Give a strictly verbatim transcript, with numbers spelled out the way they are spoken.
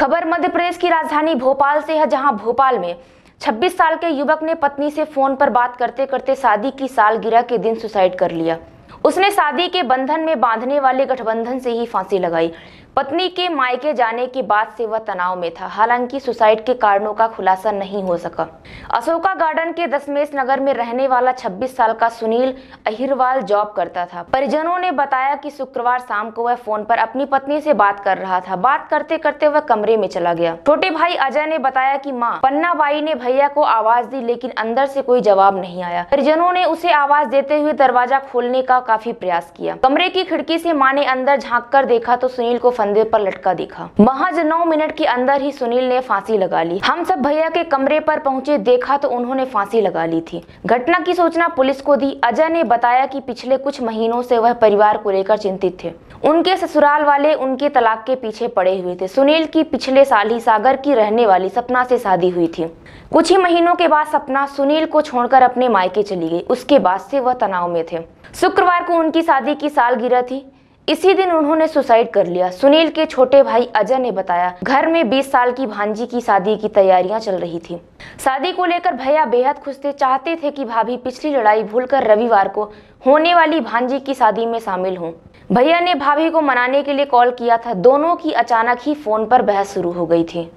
खबर मध्य प्रदेश की राजधानी भोपाल से है, जहां भोपाल में छब्बीस साल के युवक ने पत्नी से फोन पर बात करते करते शादी की सालगिरह के दिन सुसाइड कर लिया। उसने शादी के बंधन में बांधने वाले गठबंधन से ही फांसी लगाई। पत्नी के मायके जाने के बाद से वह तनाव में था। हालांकि सुसाइड के कारणों का खुलासा नहीं हो सका। अशोका गार्डन के दसमेश नगर में रहने वाला छब्बीस साल का सुनील अहिरवाल जॉब करता था। परिजनों ने बताया कि शुक्रवार शाम को वह फोन पर अपनी पत्नी से बात कर रहा था। बात करते करते वह कमरे में चला गया। छोटे भाई अजय ने बताया कि माँ पन्नाबाई ने भैया को आवाज दी, लेकिन अंदर से कोई जवाब नहीं आया। परिजनों ने उसे आवाज देते हुए दरवाजा खोलने का काफी प्रयास किया। कमरे की खिड़की से माँ ने अंदर झाँक कर देखा तो सुनील को फंदे पर लटका देखा। महज नौ मिनट के अंदर ही सुनील ने फांसी लगा ली। हम सब भैया के कमरे पर पहुंचे, देखा तो उन्होंने फांसी लगा ली थी। घटना की सूचना पुलिस को दी। अजय ने बताया कि पिछले कुछ महीनों से वह परिवार को लेकर चिंतित थे। उनके ससुराल वाले उनके तलाक के पीछे पड़े हुए थे। सुनील की पिछले साल ही सागर की रहने वाली सपना से शादी हुई थी। कुछ ही महीनों के बाद सपना सुनील को छोड़कर अपने मायके चली गई। उसके बाद से वह तनाव में थे। शुक्रवार को उनकी शादी की सालगिरह थी। इसी दिन उन्होंने सुसाइड कर लिया। सुनील के छोटे भाई अजय ने बताया, घर में बीस साल की भांजी की शादी की तैयारियां चल रही थी। शादी को लेकर भैया बेहद खुश थे। चाहते थे कि भाभी पिछली लड़ाई भूलकर रविवार को होने वाली भांजी की शादी में शामिल हों। भैया ने भाभी को मनाने के लिए कॉल किया था। दोनों की अचानक ही फोन पर बहस शुरू हो गई थी।